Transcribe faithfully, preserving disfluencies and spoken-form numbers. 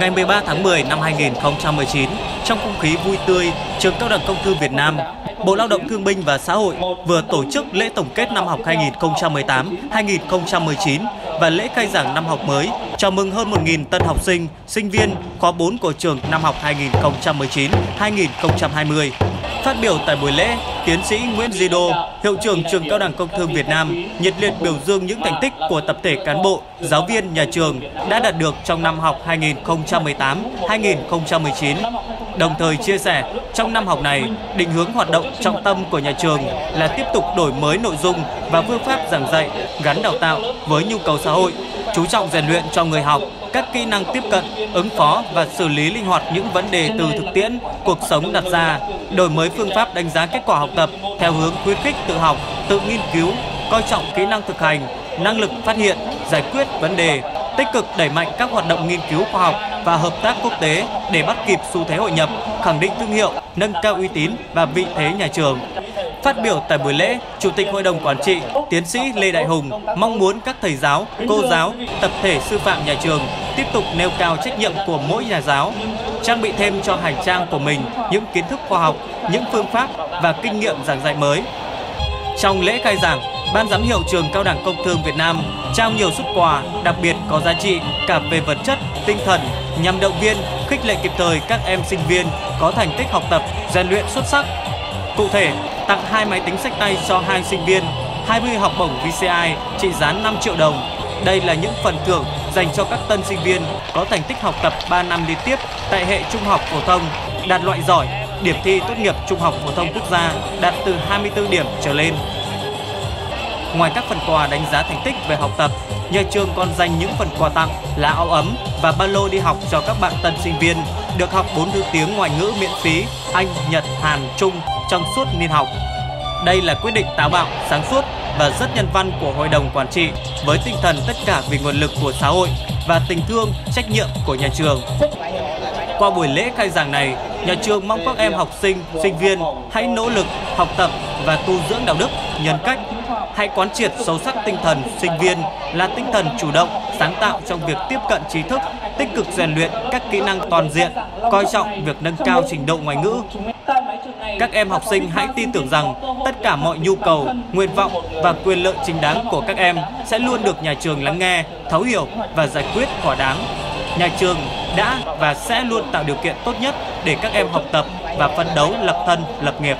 Ngày mười ba tháng mười năm hai nghìn không trăm mười chín, trong không khí vui tươi, trường Cao đẳng Công thương Việt Nam, Bộ Lao động Thương binh và Xã hội vừa tổ chức lễ tổng kết năm học hai nghìn không trăm mười tám hai nghìn không trăm mười chín và lễ khai giảng năm học mới, chào mừng hơn một nghìn tân học sinh, sinh viên khóa bốn của trường năm học hai nghìn không trăm mười chín hai nghìn không trăm hai mươi. Phát biểu tại buổi lễ, Tiến sĩ Nguyễn Gia Do, Hiệu trưởng trường Cao đẳng Công thương Việt Nam, nhiệt liệt biểu dương những thành tích của tập thể cán bộ, giáo viên, nhà trường đã đạt được trong năm học hai nghìn không trăm mười tám hai nghìn không trăm mười chín. Đồng thời chia sẻ, trong năm học này, định hướng hoạt động trọng tâm của nhà trường là tiếp tục đổi mới nội dung và phương pháp giảng dạy, gắn đào tạo với nhu cầu xã hội, chú trọng rèn luyện cho người học các kỹ năng tiếp cận, ứng phó và xử lý linh hoạt những vấn đề từ thực tiễn, cuộc sống đặt ra, đổi mới phương pháp đánh giá kết quả học tập theo hướng khuyến khích tự học, tự nghiên cứu, coi trọng kỹ năng thực hành, năng lực phát hiện, giải quyết vấn đề, tích cực đẩy mạnh các hoạt động nghiên cứu khoa học và hợp tác quốc tế để bắt kịp xu thế hội nhập, khẳng định thương hiệu, nâng cao uy tín và vị thế nhà trường. Phát biểu tại buổi lễ, Chủ tịch Hội đồng Quản trị, Tiến sĩ Lê Đại Hùng mong muốn các thầy giáo, cô giáo, tập thể sư phạm nhà trường tiếp tục nêu cao trách nhiệm của mỗi nhà giáo, trang bị thêm cho hành trang của mình những kiến thức khoa học, những phương pháp và kinh nghiệm giảng dạy mới. Trong lễ khai giảng, Ban giám hiệu trường Cao đẳng Công thương Việt Nam trao nhiều suất quà đặc biệt có giá trị cả về vật chất, tinh thần nhằm động viên, khích lệ kịp thời các em sinh viên có thành tích học tập, rèn luyện xuất sắc. Cụ thể, tặng hai máy tính xách tay cho hai sinh viên, hai mươi học bổng vê xê i trị giá năm triệu đồng. Đây là những phần thưởng dành cho các tân sinh viên có thành tích học tập ba năm liên tiếp tại hệ trung học phổ thông, đạt loại giỏi, điểm thi tốt nghiệp trung học phổ thông quốc gia đạt từ hai mươi tư điểm trở lên. Ngoài các phần quà đánh giá thành tích về học tập, nhà trường còn dành những phần quà tặng là áo ấm và ba lô đi học cho các bạn tân sinh viên được học bốn thứ tiếng ngoại ngữ miễn phí Anh, Nhật, Hàn, Trung trong suốt niên học. Đây là quyết định táo bạo, sáng suốt và rất nhân văn của Hội đồng Quản trị với tinh thần tất cả vì nguồn lực của xã hội và tình thương, trách nhiệm của nhà trường. Qua buổi lễ khai giảng này, nhà trường mong các em học sinh, sinh viên hãy nỗ lực học tập và tu dưỡng đạo đức, nhân cách. Hãy quán triệt sâu sắc tinh thần sinh viên là tinh thần chủ động, sáng tạo trong việc tiếp cận trí thức, tích cực rèn luyện các kỹ năng toàn diện, coi trọng việc nâng cao trình độ ngoại ngữ. Các em học sinh hãy tin tưởng rằng tất cả mọi nhu cầu, nguyện vọng và quyền lợi chính đáng của các em sẽ luôn được nhà trường lắng nghe, thấu hiểu và giải quyết thỏa đáng. Nhà trường đã và sẽ luôn tạo điều kiện tốt nhất để các em học tập và phấn đấu lập thân, lập nghiệp.